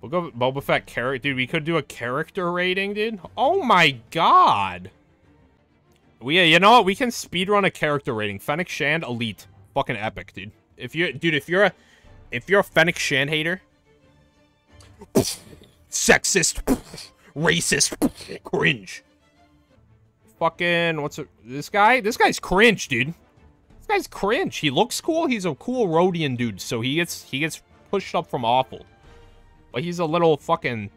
We'll go with Boba Fett character. Dude, we could do a character rating, dude. Oh my god. We, you know what? We can speedrun a character rating. Fennec Shand, elite. Fucking epic, dude. If you're a Fennec Shand hater, sexist, racist, cringe. Fucking, what's it? This guy? This guy's cringe, dude. This guy's cringe. He looks cool. He's a cool Rodian dude, so he gets pushed up from awful. But he's a little fucking,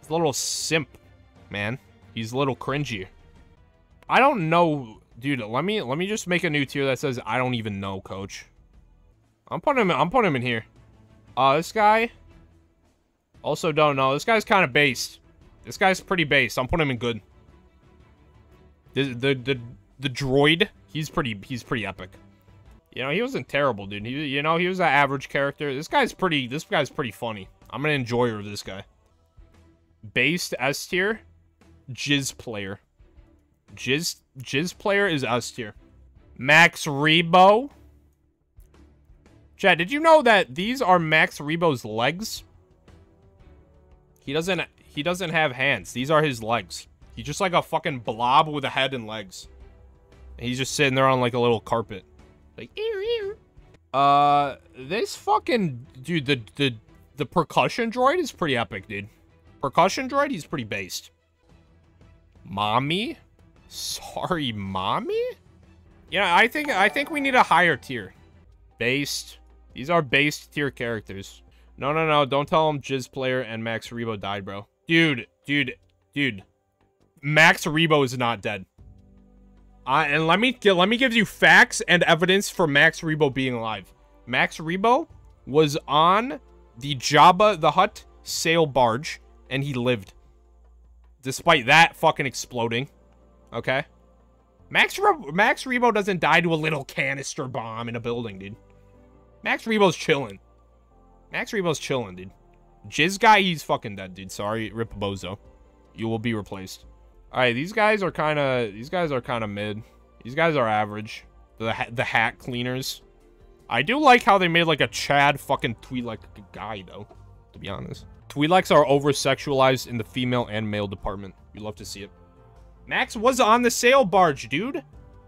he's a little simp, man. He's a little cringy. I don't know, dude. Let me just make a new tier that says I don't even know, coach. I'm putting him in here. This guy. Also don't know. This guy's kind of based. This guy's pretty based. I'm putting him in good. The droid. He's pretty epic. You know, he wasn't terrible, dude. He, you know, he was an average character. This guy's pretty funny. I'm an enjoyer of this guy. Based S tier. Jizz player. Jizz player is S tier. Max Rebo. Chad, did you know that these are Max Rebo's legs? He doesn't have hands. These are his legs. He's just like a fucking blob with a head and legs. And he's just sitting there on like a little carpet. Like ew. This fucking dude, the percussion droid is pretty epic, dude. Percussion droid, he's pretty based. Mommy? Sorry, mommy? Yeah, I think we need a higher tier. Based. These are based tier characters. No. Don't tell him Jizz Player and Max Rebo died, bro. Dude. Max Rebo is not dead. And let me give you facts and evidence for Max Rebo being alive. Max Rebo was on the Jabba the Hutt sail barge, and he lived. Despite that fucking exploding. Okay, Max Rebo doesn't die to a little canister bomb in a building, dude. Max Rebo's chilling, dude. Jizz guy, he's fucking dead, dude. Sorry, Rip Bozo, you will be replaced. All right, these guys are kind of mid. These guys are average. The hat cleaners. I do like how they made like a Chad fucking Twi'lek guy though. To be honest, Twi'leks are over sexualized in the female and male department. You love to see it. Max was on the sail barge, dude.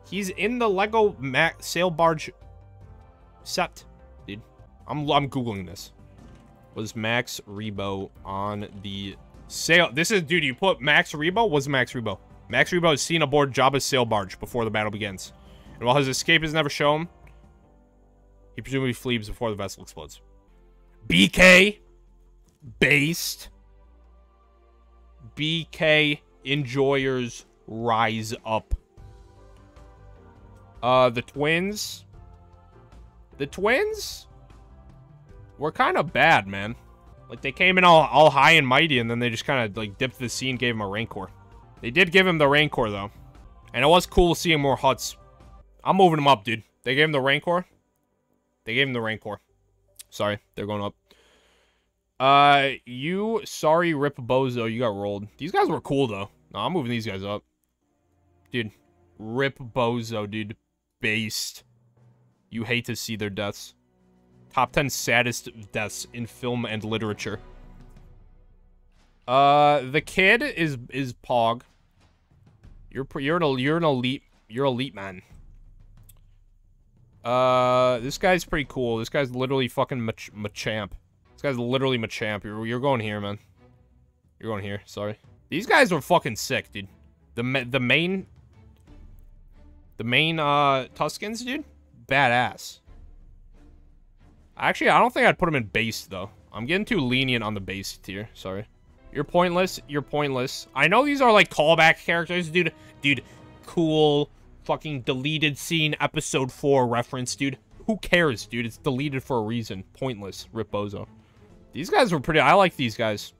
He's in the Lego Max sail barge set, dude. I'm Googling this. Was Max Rebo on the sail? This is, dude, you put Max Rebo. Was Max Rebo? Max Rebo is seen aboard Jabba's sail barge before the battle begins. And while his escape is never shown, he presumably flees before the vessel explodes. BK. Based. BK. Enjoyers rise up. The twins were kind of bad, man. Like, they came in all high and mighty, and then they just kind of like dipped the scene, gave him a Rancor. They did give him the Rancor though, and it was cool seeing more Hutts. I'm moving them up, dude. They gave him the Rancor. Sorry, they're going up. You, sorry, Rip Bozo, you got rolled. These guys were cool, though. No, I'm moving these guys up. Dude, Rip Bozo, dude. Based. You hate to see their deaths. Top 10 saddest deaths in film and literature. The kid is Pog. You're an elite man. This guy's pretty cool. This guy's literally fucking Machamp. This guy's literally Machamp. You're going here, man. You're going here. Sorry. These guys are fucking sick, dude. The main Tuskens, dude. Badass. Actually, I don't think I'd put them in base though. I'm getting too lenient on the base tier. Sorry. You're pointless. I know these are like callback characters, dude. Dude, cool fucking deleted scene episode 4 reference, dude. Who cares, dude? It's deleted for a reason. Pointless. Rip Bozo. These guys were pretty... I like these guys.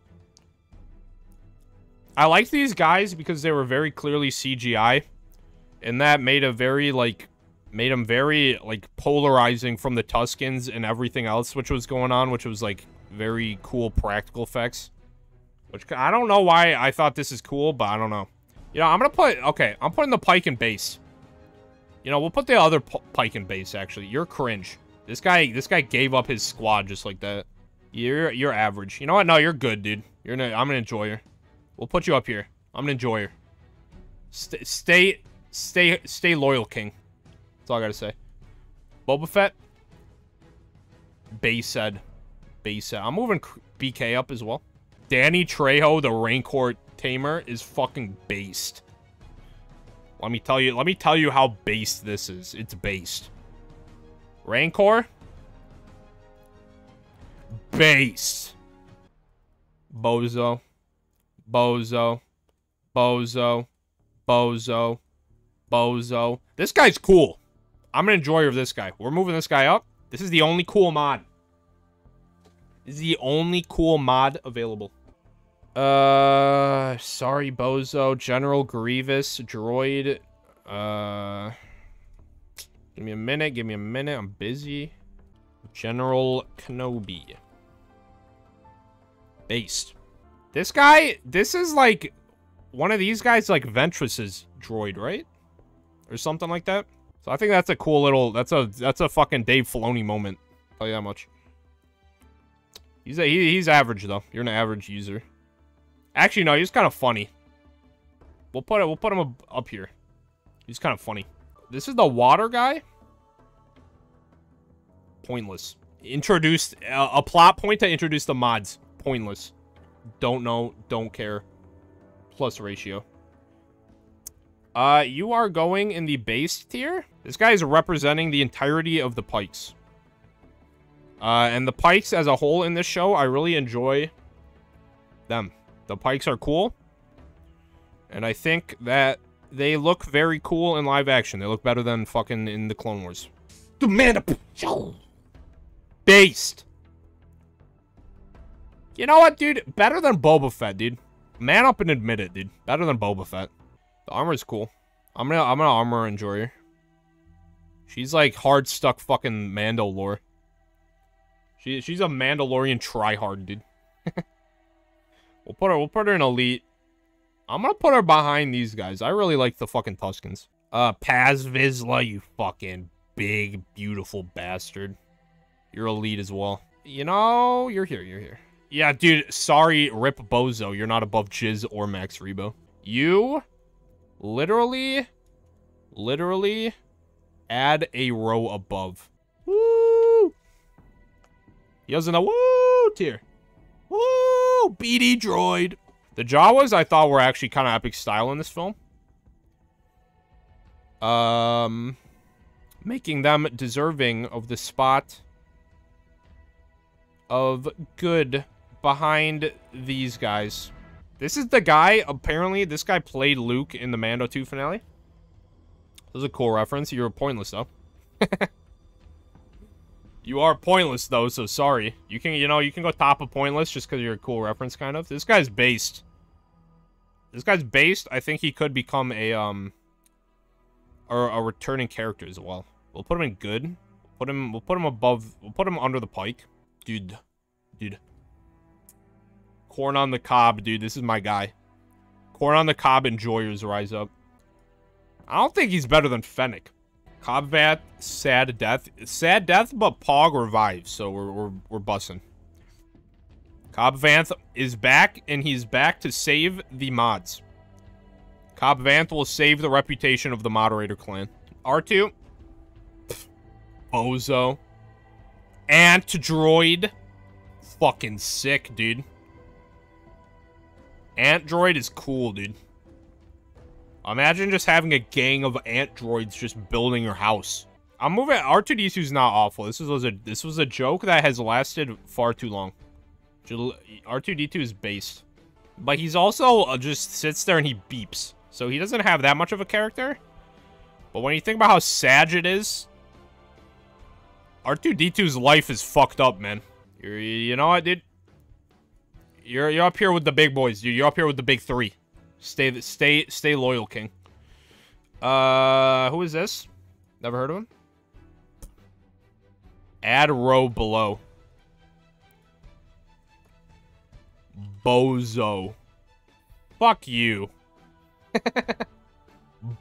I liked these guys because they were very clearly CGI. And that made a very, like... Made them very, like, polarizing from the Tuskens and everything else which was going on. Which was, like, very cool practical effects. Which... I don't know why I thought this is cool, but I don't know. You know, I'm gonna put... Okay, I'm putting the Pyke in base. You know, we'll put the other Pyke in base, actually. You're cringe. This guy gave up his squad just like that. You're average. You know what? No, you're good, dude. You're no, I'm an enjoyer. We'll put you up here. I'm an enjoyer. Stay loyal, King. That's all I gotta say. Boba Fett. Base said. I'm moving BK up as well. Danny Trejo, the Rancor Tamer, is fucking based. Let me tell you how based this is. It's based. Rancor. Based. Bozo. This guy's cool. I'm an enjoyer of this guy. We're moving this guy up. This is the only cool mod. This is the only cool mod available. Sorry, Bozo. General Grievous. Droid. Give me a minute. Give me a minute. I'm busy. General Kenobi. Based. This guy, this is like one of these guys, like Ventress's droid, right? Or something like that. So I think that's a cool little, that's a fucking Dave Filoni moment. I'll tell you that much. He's average though. You're an average user. Actually, no, he's kind of funny. We'll put him up here. He's kind of funny. This is the water guy. Pointless. Introduced a plot point to introduce the mods. Pointless. Don't know. Don't care. Plus ratio. You are going in the base tier. This guy is representing the entirety of the Pikes. And the Pikes as a whole in this show, I really enjoy them. The Pikes are cool. And I think that they look very cool in live action. They look better than fucking in the Clone Wars. The man show. Based. You know what, dude? Better than Boba Fett, dude. Man up and admit it, dude. Better than Boba Fett. The armor is cool. I'm gonna armor enjoyer. She's like hard stuck fucking Mando lore. She's a Mandalorian tryhard, dude. We'll put her in elite. I'm gonna put her behind these guys. I really like the fucking Tuskens. Paz Vizla, you fucking big beautiful bastard. You're elite as well. You know, you're here. Yeah, dude, sorry, Rip Bozo. You're not above Jizz or Max Rebo. You literally add a row above. Woo! He doesn't know. Woo! Tier. Woo! BD droid. The Jawas, I thought, were actually kind of epic style in this film. Making them deserving of the spot of good behind these guys. This is the guy, apparently, this guy played Luke in the Mando 2 finale. This is a cool reference. You were pointless, though. You are pointless, though, so sorry. You can go top of pointless just because you're a cool reference, kind of. This guy's based. This guy's based. I think he could become a returning character as well. We'll put him in good. We'll put him above. We'll put him under the Pyke. Dude. Corn on the cob, dude. This is my guy. Corn on the cob enjoyers rise up. I don't think he's better than Fennec. Cobb Vanth, sad death. Sad death, but Pog revives, so we're bussing. Cobb Vanth is back, and he's back to save the mods. Cobb Vanth will save the reputation of the moderator clan. R2. Pff, Bozo. Ant droid. Fucking sick, dude. Ant droid is cool, dude. Imagine just having a gang of ant droids just building your house. I'm moving. R2-D2's not awful. This was a joke that has lasted far too long. R2-D2 is based. But he's also just sits there and he beeps. So he doesn't have that much of a character. But when you think about how sad it is, R2-D2's life is fucked up, man. You know what, dude? You're up here with the big boys, dude. You're up here with the big three. Stay loyal, King. Who is this? Never heard of him. Add row below. Bozo. Fuck you.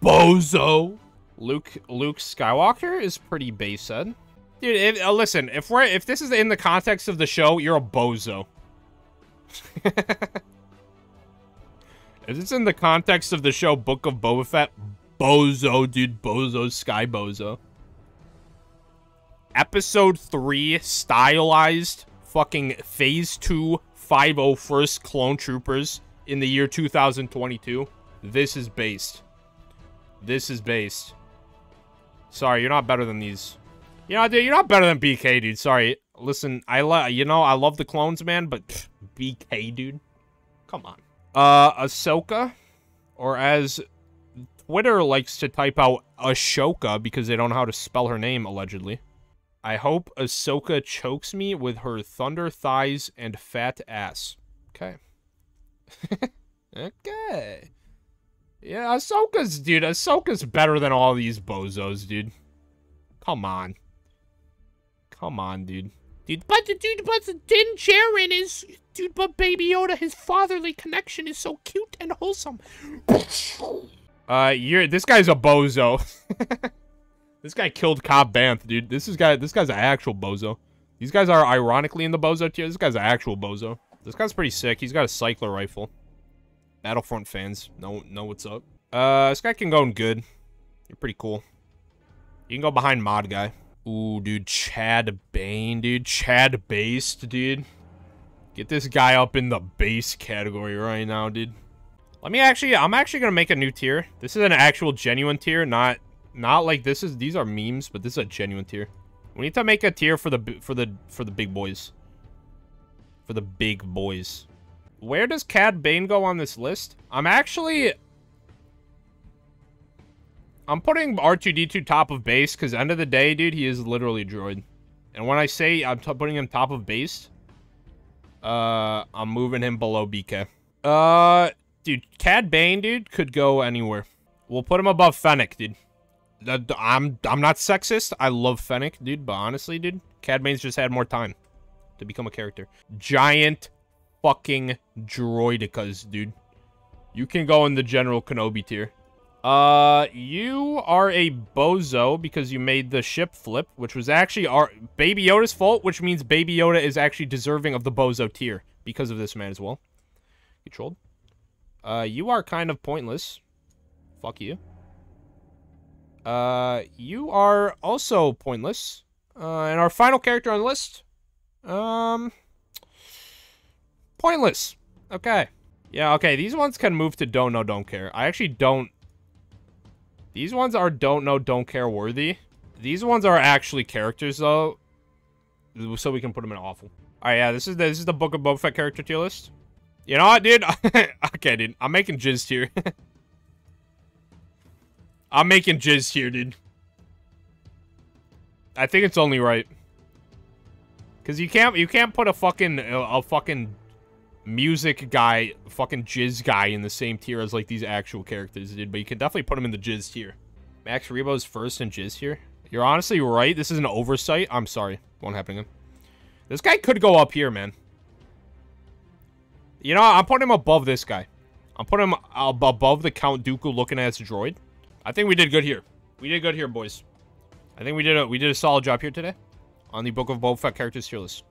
Bozo. Luke Skywalker is pretty base said. Dude, listen, if this is in the context of the show, you're a bozo. If it's in the context of the show Book of Boba Fett, bozo, dude, bozo, sky bozo. Episode 3, stylized, fucking Phase 2, 501st Clone Troopers in the year 2022. This is based. This is based. Sorry, you're not better than these. You know, dude, you're not better than BK, dude. Sorry. Listen, I love the clones, man, but pff, BK, dude. Come on. Ahsoka, or as Twitter likes to type out, Ashoka, because they don't know how to spell her name, allegedly. I hope Ahsoka chokes me with her thunder thighs and fat ass. Okay. Okay. Yeah, Ahsoka's, dude, Ahsoka's better than all these bozos, dude. Come on. Come on, dude. But Din Djarin is... Dude, but Baby Yoda, his fatherly connection is so cute and wholesome. This guy's a bozo. This guy killed Cobb Vanth, dude. This guy's an actual bozo. These guys are ironically in the bozo tier. This guy's an actual bozo. This guy's pretty sick. He's got a cycler rifle. Battlefront fans know what's up. This guy can go in good. You're pretty cool. You can go behind mod guy. Ooh, dude, Cad Bane, dude. Chad based, dude. Get this guy up in the base category right now, dude. Let me actually, I'm actually gonna make a new tier. This is an actual genuine tier, not like this is, these are memes, but this is a genuine tier. We need to make a tier for the big boys. For the big boys. Where does Cad Bane go on this list? I'm putting R2-D2 top of base, because end of the day, dude, he is literally droid. And when I say I'm putting him top of base, I'm moving him below BK. Dude, Cad Bane, dude, could go anywhere. We'll put him above Fennec, dude. I'm not sexist. I love Fennec, dude, but honestly, dude, Cad Bane's just had more time to become a character. Giant fucking droidekas, dude. You can go in the General Kenobi tier. You are a bozo because you made the ship flip, which was actually our Baby Yoda's fault, which means Baby Yoda is actually deserving of the bozo tier because of this man as well. You trolled. You are kind of pointless. Fuck you. You are also pointless. And our final character on the list, pointless. Okay. Yeah, okay, these ones can move to don't know, don't care. I actually don't... These ones are don't know, don't care worthy. These ones are actually characters, though. So we can put them in awful. Alright, yeah, this is the Book of Boba Fett character tier list. You know what, dude? Okay, dude. I'm making jizz tier. I'm making jizz tier, dude. I think it's only right. Because you can't put a fucking... music guy, fucking jizz guy in the same tier as, like, these actual characters, dude. But you can definitely put him in the jizz tier. Max Rebo's first in jizz tier. You're honestly right. This is an oversight. I'm sorry. Won't happen again. This guy could go up here, man. You know, I'm putting him above this guy. I'm putting him above the Count Dooku looking-ass droid. I think we did good here. We did good here, boys. I think we did a solid job here today on the Book of Boba Fett characters tier list.